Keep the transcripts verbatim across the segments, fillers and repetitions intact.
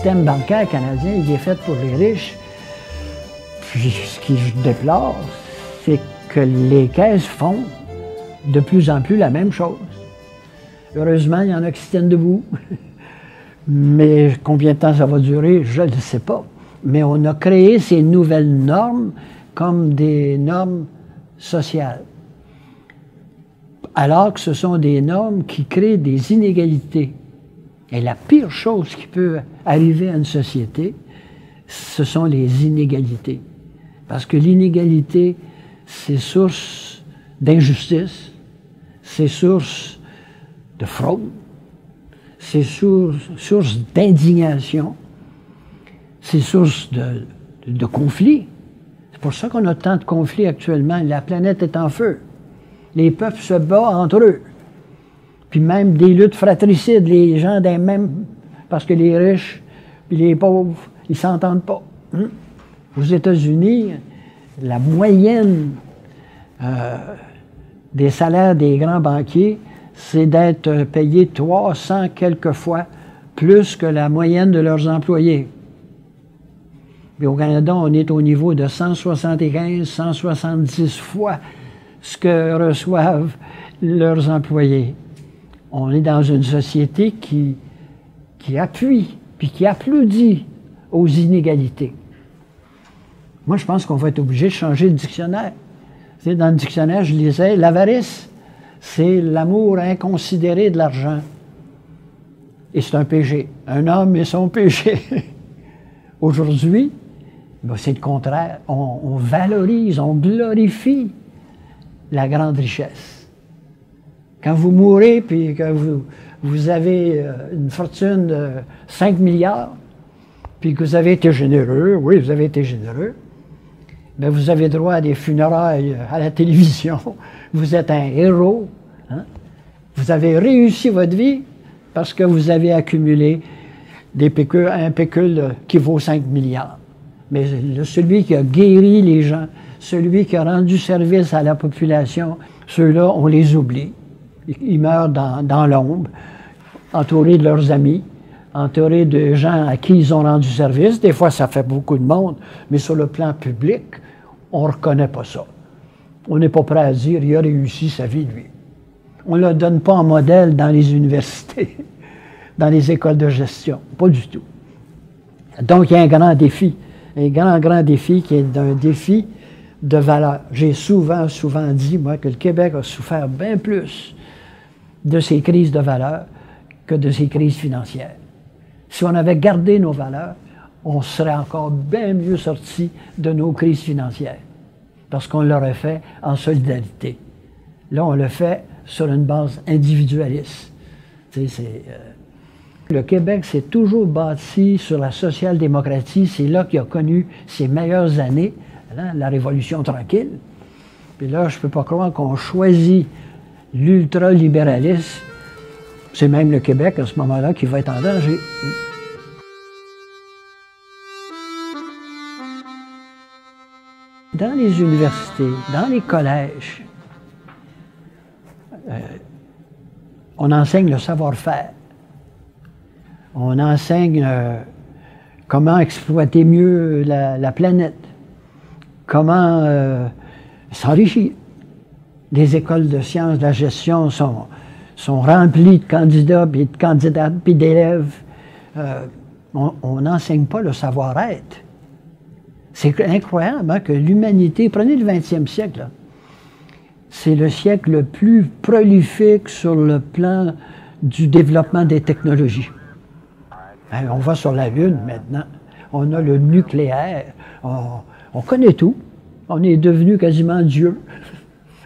système bancaire canadien, il est fait pour les riches. Puis ce que je déplore, c'est que les caisses font de plus en plus la même chose. Heureusement, il y en a qui se tiennent debout. Mais combien de temps ça va durer, je ne sais pas. Mais on a créé ces nouvelles normes comme des normes sociales. Alors que ce sont des normes qui créent des inégalités. Et la pire chose qui peut arriver à une société, ce sont les inégalités. Parce que l'inégalité, c'est source d'injustice, c'est source de fraude, c'est source, source d'indignation, c'est source de, de, de conflits. C'est pour ça qu'on a tant de conflits actuellement. La planète est en feu. Les peuples se battent entre eux. Puis même des luttes fratricides, les gens d'un même... Parce que les riches et les pauvres, ils ne s'entendent pas. Hein? Aux États-Unis, la moyenne euh, des salaires des grands banquiers, c'est d'être payé trois cents quelques fois plus que la moyenne de leurs employés. Puis au Canada, on est au niveau de cent soixante-quinze, cent soixante-dix fois ce que reçoivent leurs employés. On est dans une société qui, qui appuie, puis qui applaudit aux inégalités. Moi, je pense qu'on va être obligé de changer de dictionnaire. Tu sais, dans le dictionnaire, je lisais, l'avarice, c'est l'amour inconsidéré de l'argent. Et c'est un péché. Un homme et son péché. Aujourd'hui, ben c'est le contraire. On, on valorise, on glorifie la grande richesse. Quand vous mourrez, puis que vous, vous avez une fortune de cinq milliards, puis que vous avez été généreux, oui, vous avez été généreux, bien, vous avez droit à des funérailles à la télévision, vous êtes un héros, hein? Vous avez réussi votre vie parce que vous avez accumulé des pécules, un pécule qui vaut cinq milliards. Mais celui qui a guéri les gens, celui qui a rendu service à la population, ceux-là, on les oublie. Ils meurent dans, dans l'ombre, entourés de leurs amis, entourés de gens à qui ils ont rendu service. Des fois, ça fait beaucoup de monde, mais sur le plan public, on ne reconnaît pas ça. On n'est pas prêt à dire « il a réussi sa vie, lui ». On ne le donne pas en modèle dans les universités, dans les écoles de gestion, pas du tout. Donc, il y a un grand défi, un grand, grand défi qui est un défi de valeur. J'ai souvent, souvent dit, moi, que le Québec a souffert bien plus de ces crises de valeurs que de ces crises financières. Si on avait gardé nos valeurs, on serait encore bien mieux sorti de nos crises financières, parce qu'on l'aurait fait en solidarité. Là, on le fait sur une base individualiste. Tu sais, c'est, euh... Le Québec s'est toujours bâti sur la social-démocratie. C'est là qu'il a connu ses meilleures années, hein, la Révolution tranquille. Puis là, je ne peux pas croire qu'on choisit l'ultralibéralisme, c'est même le Québec à ce moment-là qui va être en danger. Dans les universités, dans les collèges, euh, on enseigne le savoir-faire. On enseigne euh, comment exploiter mieux la, la planète, comment euh, s'enrichir. Les écoles de sciences de la gestion sont, sont remplies de candidats, puis de candidates, puis d'élèves. Euh, on n'enseigne pas le savoir-être. C'est incroyable hein, que l'humanité... Prenez le vingtième siècle. C'est le siècle le plus prolifique sur le plan du développement des technologies. Hein, on va sur la Lune maintenant. On a le nucléaire. On, on connaît tout. On est devenu quasiment Dieu.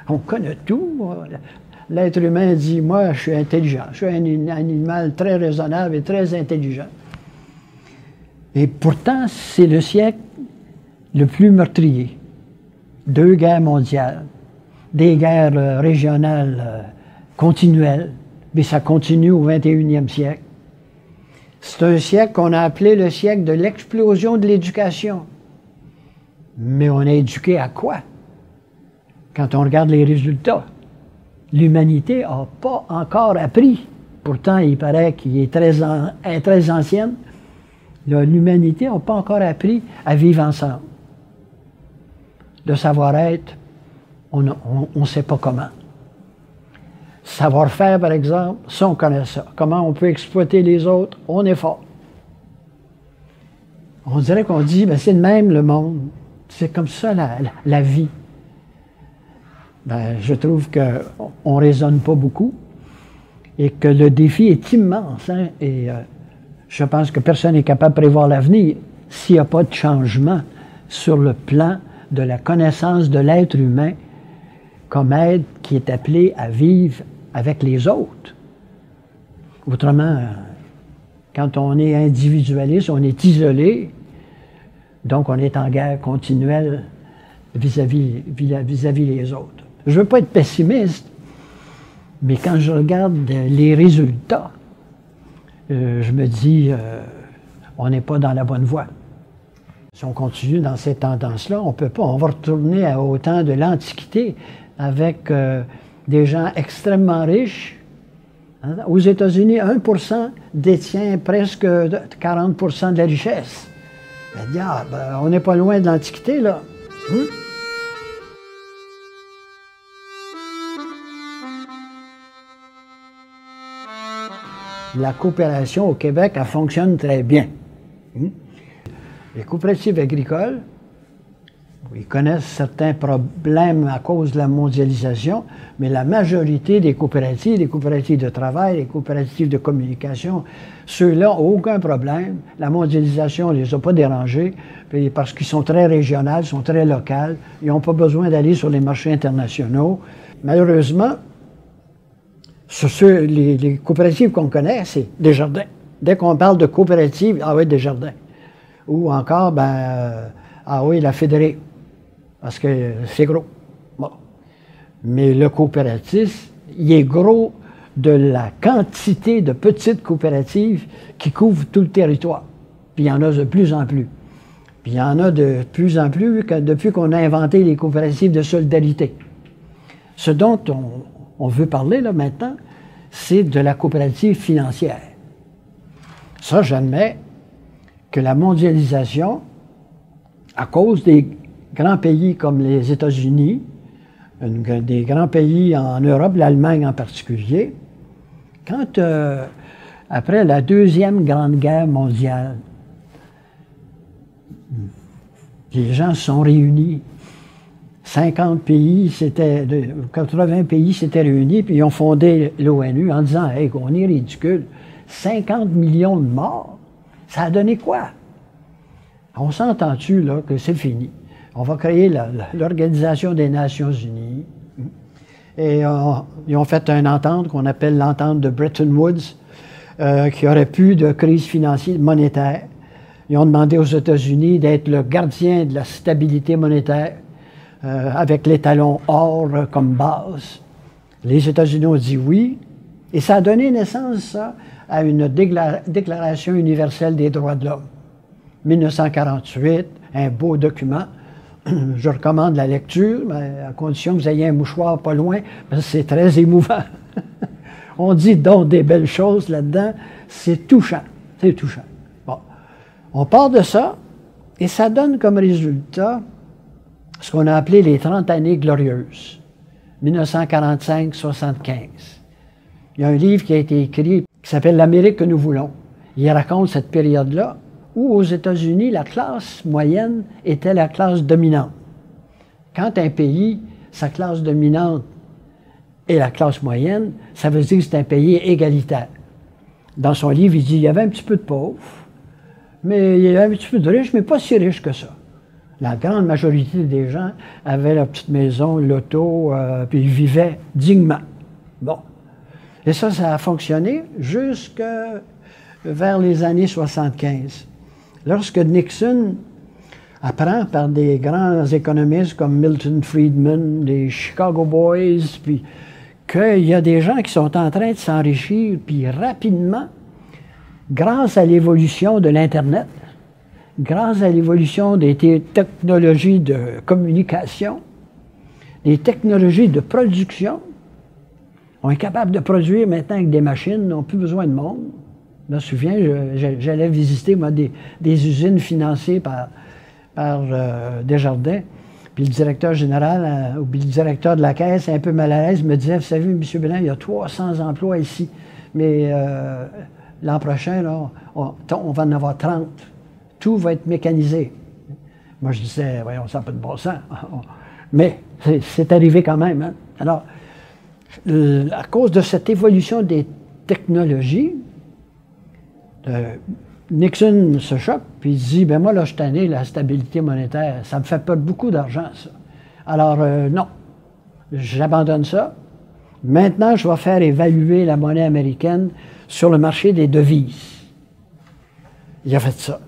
On connaît tout. L'être humain dit, moi, je suis intelligent. Je suis un animal très raisonnable et très intelligent. Et pourtant, c'est le siècle le plus meurtrier. Deux guerres mondiales, des guerres régionales continuelles, mais ça continue au vingt et unième siècle. C'est un siècle qu'on a appelé le siècle de l'explosion de l'éducation. Mais on a éduqué à quoi? Quand on regarde les résultats, l'humanité n'a pas encore appris. Pourtant, il paraît qu'il est très, en, très ancienne. l'humanité n'a pas encore appris à vivre ensemble. Le savoir-être, on ne sait pas comment. Savoir-faire, par exemple, ça, on connaît ça. Comment on peut exploiter les autres, on est fort. On dirait qu'on dit, ben, c'est de même le monde. C'est comme ça la, la, la vie. Ben, je trouve qu'on ne raisonne pas beaucoup et que le défi est immense. Hein, et euh, je pense que personne n'est capable de prévoir l'avenir s'il n'y a pas de changement sur le plan de la connaissance de l'être humain comme être qui est appelé à vivre avec les autres. Autrement, quand on est individualiste, on est isolé, donc on est en guerre continuelle vis-à-vis vis-à-vis les autres. Je ne veux pas être pessimiste, mais quand je regarde les résultats, euh, je me dis, euh, on n'est pas dans la bonne voie. Si on continue dans cette tendance-là, on ne peut pas. On va retourner à, au temps de l'Antiquité avec euh, des gens extrêmement riches. Hein? Aux États-Unis, un pour cent détient presque quarante pour cent de la richesse. Ben, diable, on n'est pas loin de l'Antiquité, là. Hum? La coopération au Québec, elle fonctionne très bien. Hum? Les coopératives agricoles, ils connaissent certains problèmes à cause de la mondialisation, mais la majorité des coopératives, des coopératives de travail, des coopératives de communication, ceux-là n'ont aucun problème. La mondialisation ne les a pas dérangés, parce qu'ils sont très régionales, sont très locales, ils n'ont pas besoin d'aller sur les marchés internationaux. Malheureusement, ceux, les, les coopératives qu'on connaît, c'est Desjardins. Dès qu'on parle de coopératives, ah oui, Desjardins. Ou encore, ben, euh, ah oui, la fédérée, parce que c'est gros. Bon. Mais le coopératif, il est gros de la quantité de petites coopératives qui couvrent tout le territoire. Puis il y en a de plus en plus. Puis il y en a de plus en plus que depuis qu'on a inventé les coopératives de solidarité. Ce dont on, on veut parler là maintenant, c'est de la coopérative financière. Ça, j'admets que la mondialisation, à cause des grands pays comme les États-Unis, des grands pays en Europe, l'Allemagne en particulier, quand, euh, après la Deuxième Grande Guerre mondiale, les gens se sont réunis. cinquante pays, c'était, quatre-vingts pays s'étaient réunis, puis ils ont fondé l'ONU en disant, hey, on est ridicule, cinquante millions de morts. Ça a donné quoi? On s'entend-tu, là, que c'est fini? On va créer l'Organisation des Nations Unies. Et euh, ils ont fait une entente qu'on appelle l'entente de Bretton Woods, euh, qui aurait pu de crise financière, monétaire. Ils ont demandé aux États-Unis d'être le gardien de la stabilité monétaire, euh, avec l'étalon or comme base. Les États-Unis ont dit oui. Et ça a donné naissance, ça, à une décla- Déclaration universelle des droits de l'homme. mille neuf cent quarante-huit, un beau document. Je recommande la lecture, mais à condition que vous ayez un mouchoir pas loin, parce que c'est très émouvant. On dit donc des belles choses là-dedans. C'est touchant. C'est touchant. Bon. On part de ça, et ça donne comme résultat ce qu'on a appelé les trente années glorieuses, mille neuf cent quarante-cinq à soixante-quinze. Il y a un livre qui a été écrit qui s'appelle « L'Amérique que nous voulons ». Il raconte cette période-là où, aux États-Unis, la classe moyenne était la classe dominante. Quand un pays, sa classe dominante est la classe moyenne, ça veut dire que c'est un pays égalitaire. Dans son livre, il dit « Il y avait un petit peu de pauvres, mais il y avait un petit peu de riches, mais pas si riches que ça ». La grande majorité des gens avaient leur petite maison, l'auto, euh, puis ils vivaient dignement. Bon. Et ça, ça a fonctionné jusque vers les années soixante-quinze. Lorsque Nixon apprend par des grands économistes comme Milton Friedman, les Chicago Boys, puis qu'il y a des gens qui sont en train de s'enrichir, puis rapidement, grâce à l'évolution de l'Internet, grâce à l'évolution des technologies de communication, des technologies de production, on est capable de produire maintenant avec des machines, on n'a plus besoin de monde. Je me souviens, j'allais visiter moi, des, des usines financées par, par euh, Desjardins. Puis le directeur général, ou le directeur de la caisse, un peu mal à l'aise, me disait, vous savez, M. Béland, il y a trois cents emplois ici, mais euh, l'an prochain, là, on, on va en avoir trente. Tout va être mécanisé. Moi, je disais, voyons, ça n'a pas de bon sens. Mais c'est arrivé quand même. Hein? Alors, à cause de cette évolution des technologies, euh, Nixon se choque, puis il dit, ben moi, là, je suis tanné, la stabilité monétaire, ça me fait perdre beaucoup d'argent, ça. Alors, euh, non, j'abandonne ça. Maintenant, je vais faire évaluer la monnaie américaine sur le marché des devises. Il a fait ça.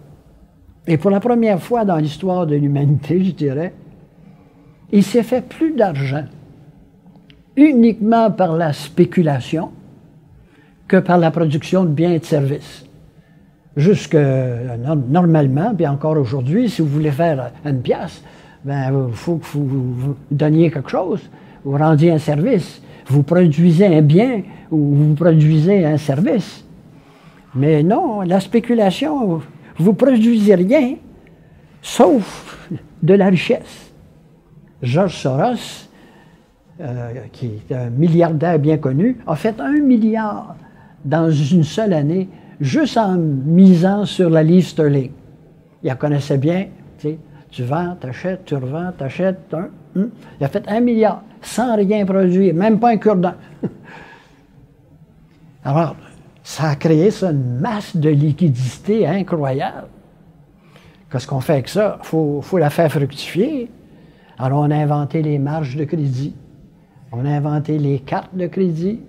Et pour la première fois dans l'histoire de l'humanité, je dirais, il s'est fait plus d'argent uniquement par la spéculation que par la production de biens et de services. Jusque, normalement, puis encore aujourd'hui, si vous voulez faire une pièce, bien, il faut que vous, vous donniez quelque chose, vous rendiez un service, vous produisez un bien ou vous produisez un service. Mais non, la spéculation, vous ne produisez rien, sauf de la richesse. George Soros, euh, qui est un milliardaire bien connu, a fait un milliard dans une seule année, juste en misant sur la livre sterling. Il la connaissait bien, tu sais, tu vends, t'achètes, tu revends, t'achètes, hein, hein. Il a fait un milliard, sans rien produire, même pas un cure-dent. Alors, ça a créé ça, une masse de liquidité incroyable. Qu'est-ce qu'on fait avec ça? Il faut, faut la faire fructifier. Alors, on a inventé les marges de crédit. On a inventé les cartes de crédit.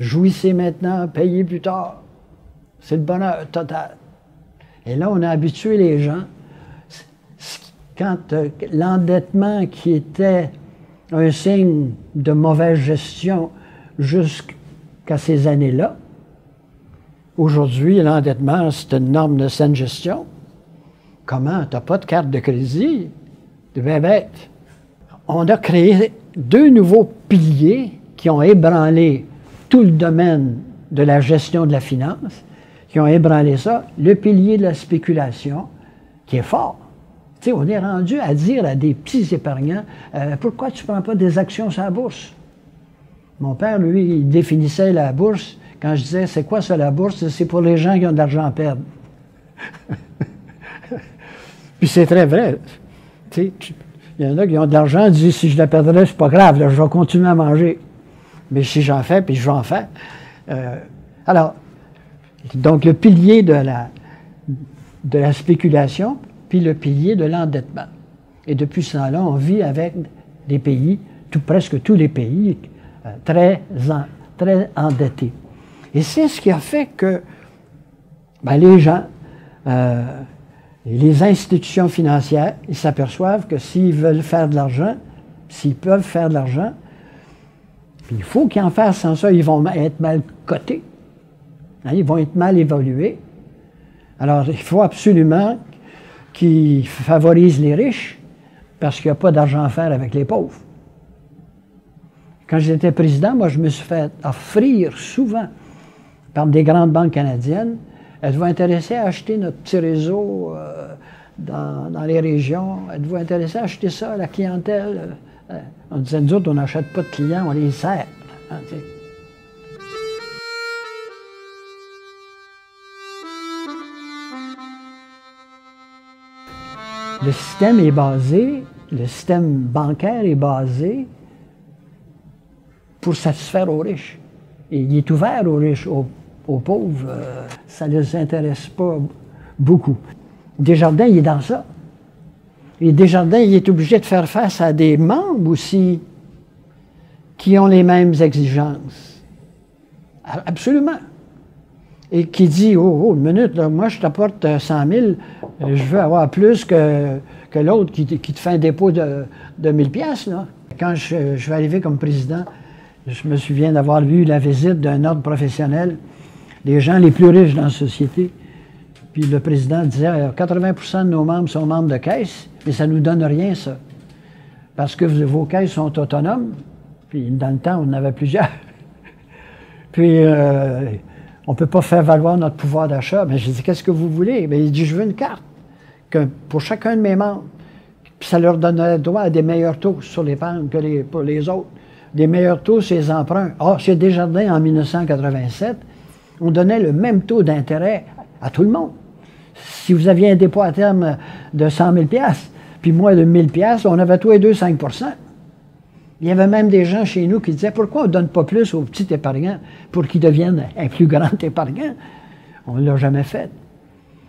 Jouissez maintenant, payez plus tard. C'est le bonheur total. Et là, on a habitué les gens. Quand euh, l'endettement qui était un signe de mauvaise gestion jusqu'à ces années-là, aujourd'hui, l'endettement, c'est une norme de saine gestion. Comment? Tu n'as pas de carte de crédit? Tu es bien bête. On a créé deux nouveaux piliers qui ont ébranlé tout le domaine de la gestion de la finance, qui ont ébranlé ça, le pilier de la spéculation, qui est fort. Tu sais, on est rendu à dire à des petits épargnants, euh, pourquoi tu ne prends pas des actions sur la bourse? Mon père, lui, il définissait la bourse, quand je disais, c'est quoi ça la bourse? C'est pour les gens qui ont de l'argent à perdre. Puis c'est très vrai. Tu sais, il y en a qui ont de l'argent, ils disent, si je la perdrais, c'est pas grave, là, je vais continuer à manger. Mais si j'en fais, puis je vais en faire. Euh, alors, donc, le pilier de la, de la spéculation, puis le pilier de l'endettement. Et depuis ce temps-là, on vit avec des pays, tout, presque tous les pays, euh, très, en, très endettés. Et c'est ce qui a fait que ben, les gens, euh, les institutions financières, ils s'aperçoivent que s'ils veulent faire de l'argent, s'ils peuvent faire de l'argent, il faut qu'ils en fassent, sans ça, ils vont être mal cotés. Ils vont être mal évalués. Alors, il faut absolument qu'ils favorisent les riches parce qu'il n'y a pas d'argent à faire avec les pauvres. Quand j'étais président, moi, je me suis fait offrir souvent par des grandes banques canadiennes, êtes-vous intéressé à acheter notre petit réseau euh, dans, dans les régions? Êtes-vous intéressé à acheter ça à la clientèle? Euh, on disait, nous autres, on n'achète pas de clients, on les sert. Hein, Le système est basé, le système bancaire est basé pour satisfaire aux riches. Et il est ouvert aux riches, aux, aux pauvres, euh, ça ne les intéresse pas beaucoup. Desjardins, il est dans ça. Et Desjardins, il est obligé de faire face à des membres aussi qui ont les mêmes exigences. Absolument. Et qui dit, oh, oh, une minute, là, moi je t'apporte cent mille, je veux avoir plus que, que l'autre qui, qui te fait un dépôt de, de mille piastres. Quand je, je vais arriver comme président, je me souviens d'avoir eu la visite d'un ordre professionnel, des gens les plus riches dans la société. Puis le président disait, quatre-vingts pour cent de nos membres sont membres de caisse, mais ça ne nous donne rien, ça. Parce que vos caisses sont autonomes. Puis dans le temps, on en avait plusieurs. Puis euh, on ne peut pas faire valoir notre pouvoir d'achat. Mais j'ai dit, qu'est-ce que vous voulez? Bien, il dit, je veux une carte que pour chacun de mes membres. Puis ça leur donnerait droit à des meilleurs taux sur les banques que les, pour les autres. Des meilleurs taux sur les emprunts. Or, chez Desjardins, en mille neuf cent quatre-vingt-sept, on donnait le même taux d'intérêt à tout le monde. Si vous aviez un dépôt à terme de cent mille puis moins de mille, on avait tous les deux cinq pour cent. Il y avait même des gens chez nous qui disaient, pourquoi on ne donne pas plus aux petits épargnants pour qu'ils deviennent un plus grand épargnant? On ne l'a jamais fait.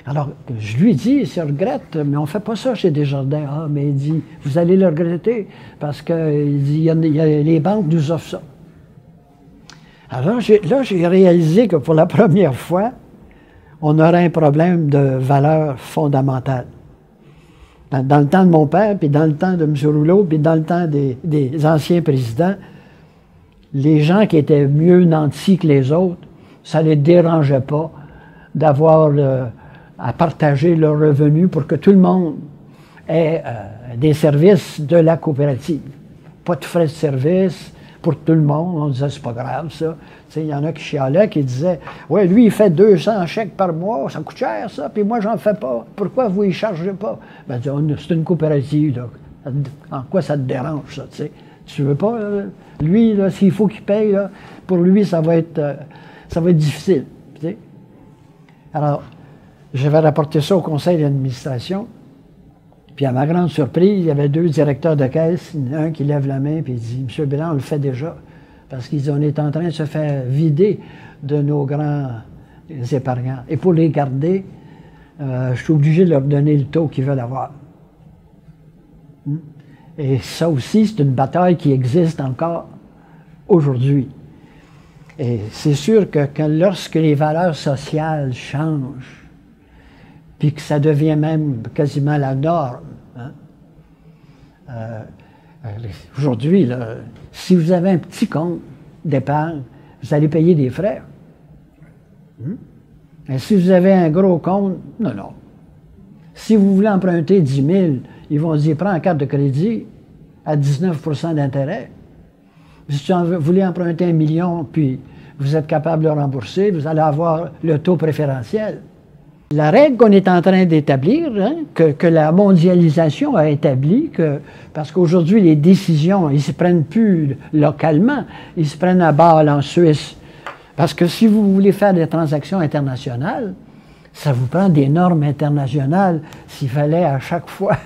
Alors, je lui dis, je regrette, mais on ne fait pas ça chez Desjardins. Ah, mais il dit, vous allez le regretter, parce que il dit, y a, y a, les banques nous offrent ça. Alors là, j'ai réalisé que pour la première fois, on aurait un problème de valeur fondamentale. Dans, dans le temps de mon père, puis dans le temps de M. Rouleau, puis dans le temps des, des anciens présidents, les gens qui étaient mieux nantis que les autres, ça ne les dérangeait pas d'avoir... Euh, à partager leurs revenus pour que tout le monde ait euh, des services de la coopérative. Pas de frais de service pour tout le monde. On disait, c'est pas grave, ça. Il y en a qui chialaient, qui disaient, ouais, lui, il fait deux cents chèques par mois, ça coûte cher, ça, puis moi, j'en fais pas. Pourquoi vous y chargez pas? Ben, c'est une coopérative, là. En quoi ça te dérange, ça, tu sais? Tu veux pas, là? Lui, s'il faut qu'il paye, là, pour lui, ça va être, euh, ça va être difficile, t'sais? Alors, j'avais rapporté ça au conseil d'administration, puis à ma grande surprise, il y avait deux directeurs de caisse, un qui lève la main et dit, Monsieur Béland, on le fait déjà, parce qu'ils disent, on est en train de se faire vider de nos grands épargnants. Et pour les garder, euh, je suis obligé de leur donner le taux qu'ils veulent avoir. Hum? Et ça aussi, c'est une bataille qui existe encore aujourd'hui. Et c'est sûr que, que lorsque les valeurs sociales changent, puis que ça devient même quasiment la norme. Hein? Euh, Aujourd'hui, si vous avez un petit compte d'épargne, vous allez payer des frais. Hum? Et si vous avez un gros compte, non, non. Si vous voulez emprunter dix mille, ils vont dire, prends une carte de crédit à dix-neuf pour cent d'intérêt. Si vous voulez emprunter un million, puis vous êtes capable de le rembourser, vous allez avoir le taux préférentiel. La règle qu'on est en train d'établir, hein, que, que la mondialisation a établie, que, parce qu'aujourd'hui, les décisions, ils ne se prennent plus localement, ils se prennent à Bâle, en Suisse. Parce que si vous voulez faire des transactions internationales, ça vous prend des normes internationales. S'il fallait à chaque fois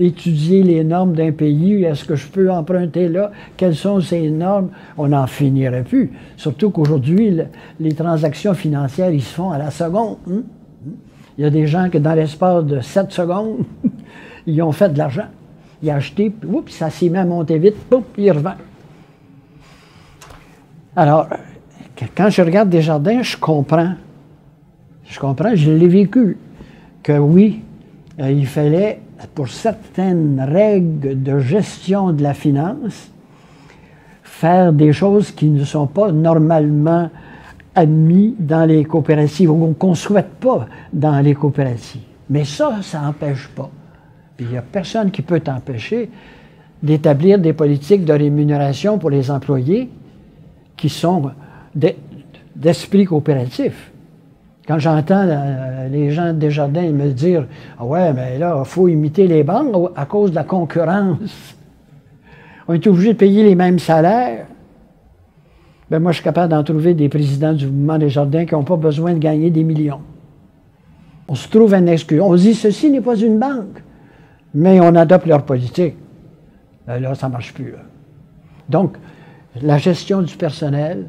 étudier les normes d'un pays, est-ce que je peux emprunter là? Quelles sont ces normes? On n'en finirait plus. Surtout qu'aujourd'hui, les transactions financières, ils se font à la seconde. Hein? Il y a des gens qui, dans l'espace de sept secondes, ils ont fait de l'argent. Ils ont acheté, puis oups, ça s'est mis à monter vite, pouf, ils revendent. Alors, quand je regarde Desjardins, je comprends. Je comprends, je l'ai vécu, que oui, il fallait, pour certaines règles de gestion de la finance, faire des choses qui ne sont pas normalement admis dans les coopératives, ou qu'on ne souhaite pas dans les coopératives. Mais ça, ça n'empêche pas. Puis il n'y a personne qui peut t'empêcher d'établir des politiques de rémunération pour les employés qui sont d'esprit coopératif. Quand j'entends les gens de Desjardins me dire « Ah ouais, mais là, il faut imiter les banques à cause de la concurrence. On est obligé de payer les mêmes salaires. » Ben moi, je suis capable d'en trouver des présidents du Mouvement Desjardins qui n'ont pas besoin de gagner des millions. On se trouve une excuse. On dit, ceci n'est pas une banque, mais on adopte leur politique. Ben là, ça ne marche plus. Là. Donc, la gestion du personnel,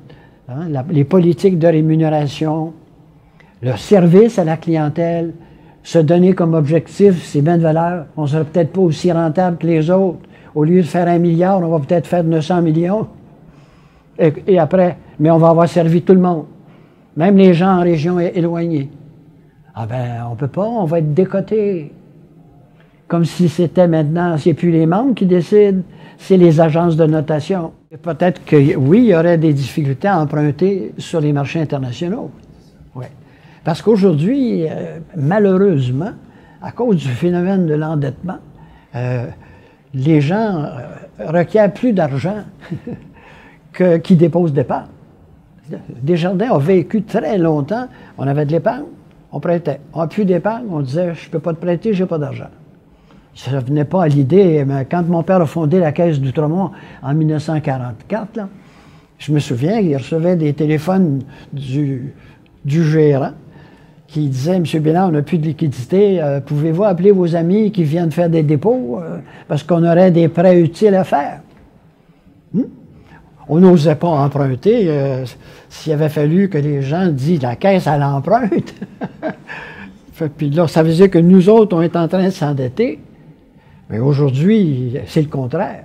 hein, la, les politiques de rémunération, le service à la clientèle, se donner comme objectif, c'est bien de valeur. On ne sera peut-être pas aussi rentable que les autres. Au lieu de faire un milliard, on va peut-être faire neuf cents millions. Et, et après, mais on va avoir servi tout le monde, même les gens en région éloignée. Ah ben, on peut pas, on va être décoté. Comme si c'était maintenant, c'est plus les membres qui décident, c'est les agences de notation. Peut-être que, oui, il y aurait des difficultés à emprunter sur les marchés internationaux. Ouais. Parce qu'aujourd'hui, euh, malheureusement, à cause du phénomène de l'endettement, euh, les gens euh, requièrent plus d'argent qui dépose d'épargne. Desjardins a vécu très longtemps. On avait de l'épargne, on prêtait. On n'a plus d'épargne, on disait « je ne peux pas te prêter, je n'ai pas d'argent ». Ça ne venait pas à l'idée, mais quand mon père a fondé la Caisse d'Outremont en mille neuf cent quarante-quatre, là, je me souviens, il recevait des téléphones du, du gérant qui disait « M. Béland, on n'a plus de liquidité, euh, pouvez-vous appeler vos amis qui viennent faire des dépôts euh, parce qu'on aurait des prêts utiles à faire. Hmm? » On n'osait pas emprunter. Euh, s'il avait fallu que les gens disent « la caisse, elle emprunte », puis là, ça veut dire que nous autres, on est en train de s'endetter. Mais aujourd'hui, c'est le contraire.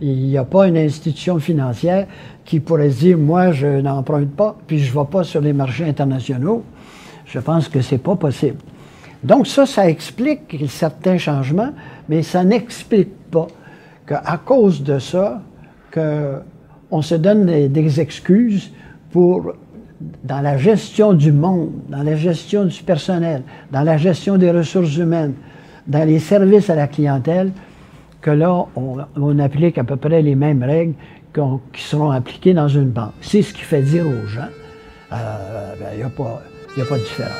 Il n'y a pas une institution financière qui pourrait dire « moi, je n'emprunte pas, puis je ne vais pas sur les marchés internationaux ». Je pense que ce n'est pas possible. Donc ça, ça explique certains changements, mais ça n'explique pas qu'à cause de ça, qu'on se donne des, des excuses pour, dans la gestion du monde, dans la gestion du personnel, dans la gestion des ressources humaines, dans les services à la clientèle, que là, on, on applique à peu près les mêmes règles qu'on, qui seront appliquées dans une banque. C'est ce qui fait dire aux gens, euh, ben, il n'y a pas, il n'y a pas de différence.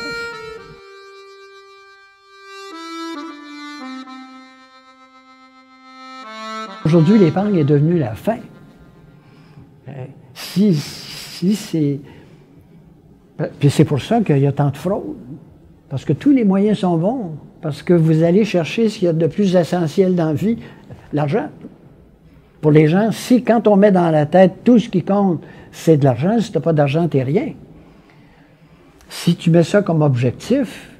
Aujourd'hui, l'épargne est devenue la fin. Si, si c'est... Puis c'est pour ça qu'il y a tant de fraude. Parce que tous les moyens sont bons. Parce que vous allez chercher ce qu'il y a de plus essentiel dans la vie, l'argent. Pour les gens, si quand on met dans la tête tout ce qui compte, c'est de l'argent, si tu n'as pas d'argent, tu n'es rien. Si tu mets ça comme objectif,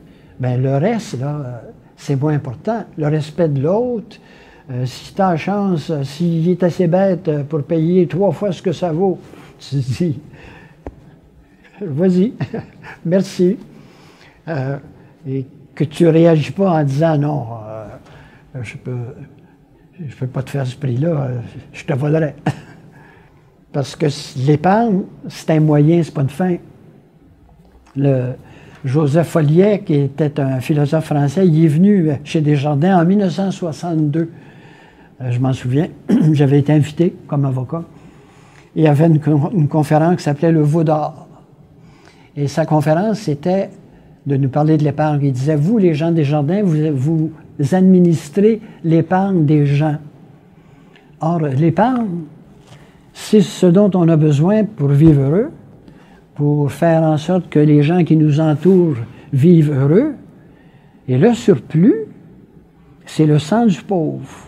ben le reste, là, c'est moins important. Le respect de l'autre, euh, si tu as la chance, euh, s'il est assez bête pour payer trois fois ce que ça vaut, tu te dis, vas-y, merci. Euh, et que tu ne réagis pas en disant non, euh, je peux, je peux pas te faire ce prix-là, je te volerai. Parce que l'épargne, c'est un moyen, c'est pas une fin. Le Joseph Folliet, qui était un philosophe français, il est venu chez Desjardins en mille neuf cent soixante-deux. Je m'en souviens, j'avais été invité comme avocat. Il y avait une, une conférence qui s'appelait « Le veau d'or ». Et sa conférence, c'était de nous parler de l'épargne. Il disait, vous, les gens des Desjardins, vous, vous administrez l'épargne des gens. Or, l'épargne, c'est ce dont on a besoin pour vivre heureux, pour faire en sorte que les gens qui nous entourent vivent heureux. Et le surplus, c'est le sang du pauvre.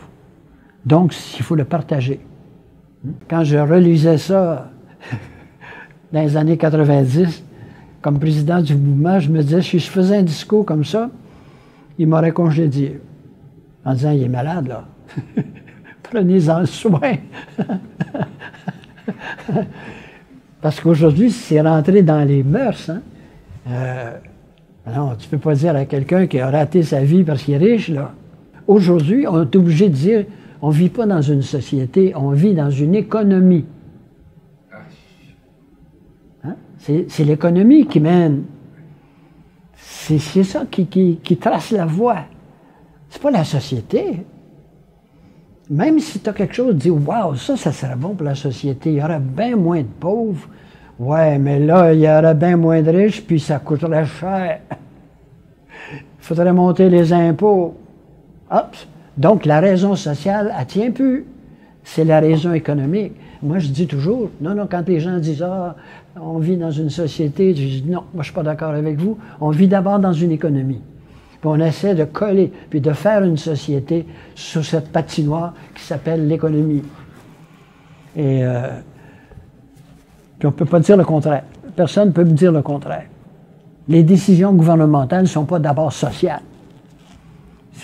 Donc, il faut le partager. Quand je relisais ça dans les années quatre-vingt-dix, comme président du mouvement, je me disais, si je faisais un discours comme ça, il m'aurait congédié. En disant, il est malade, là. Prenez-en soin. Parce qu'aujourd'hui, c'est rentré dans les mœurs. Hein? Euh, non, tu ne peux pas dire à quelqu'un qui a raté sa vie parce qu'il est riche, là. Aujourd'hui, on est obligé de dire, on ne vit pas dans une société, on vit dans une économie. C'est l'économie qui mène. C'est ça qui, qui, qui trace la voie. C'est pas la société. Même si tu as quelque chose, dis « Wow, ça, ça serait bon pour la société. Il y aurait bien moins de pauvres. » Ouais, mais là, il y aurait bien moins de riches, puis ça coûterait cher. Il faudrait monter les impôts. Hop. Donc, la raison sociale, elle tient plus. C'est la raison économique. Moi, je dis toujours, non, non, quand les gens disent « Ah, on vit dans une société », je dis « Non, moi, je ne suis pas d'accord avec vous. On vit d'abord dans une économie. » Puis on essaie de coller, puis de faire une société sur cette patinoire qui s'appelle l'économie. Et euh, puis on ne peut pas dire le contraire. Personne ne peut me dire le contraire. Les décisions gouvernementales ne sont pas d'abord sociales.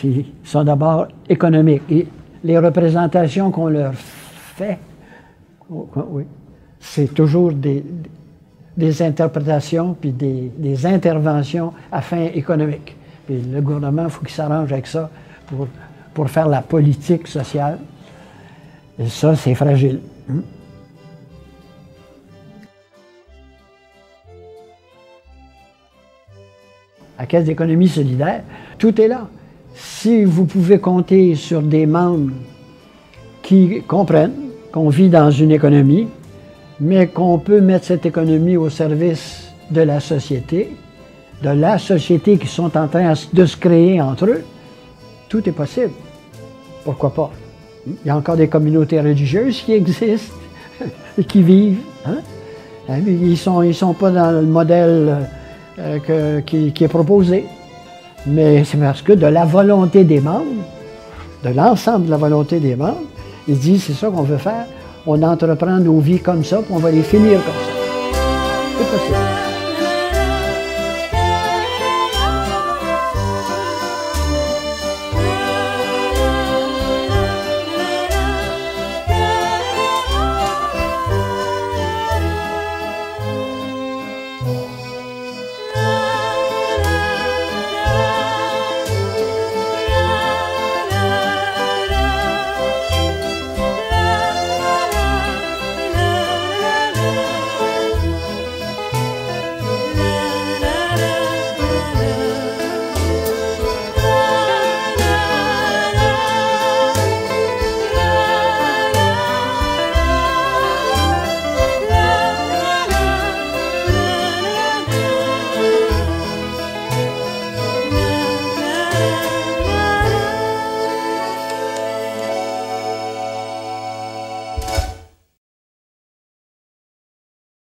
Elles sont d'abord économiques. Et les représentations qu'on leur fait, oui, c'est toujours des, des interprétations puis des, des interventions à fin économique. Puis le gouvernement, il faut qu'il s'arrange avec ça pour, pour faire la politique sociale. Et ça, c'est fragile. Hmm? La Caisse d'économie solidaire, tout est là. Si vous pouvez compter sur des membres qui comprennent qu'on vit dans une économie, mais qu'on peut mettre cette économie au service de la société, de la société qui sont en train de se créer entre eux, tout est possible. Pourquoi pas? Il y a encore des communautés religieuses qui existent et qui vivent. Hein? Ils ne sont, ils sont pas dans le modèle euh, que, qui, qui est proposé. Mais c'est parce que de la volonté des membres, de l'ensemble de la volonté des membres, ils disent c'est ça qu'on veut faire, on entreprend nos vies comme ça, puis on va les finir comme ça. C'est possible.